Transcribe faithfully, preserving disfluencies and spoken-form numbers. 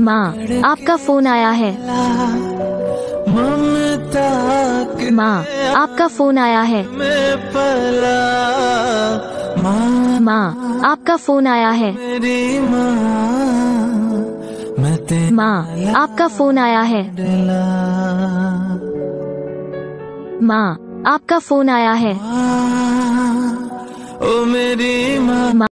माँ, आपका फोन आया है। माँ, आपका फोन आया है। माँ, आपका फोन आया है। माँ, आपका फोन आया है। माँ, आपका फोन आया है। माँ।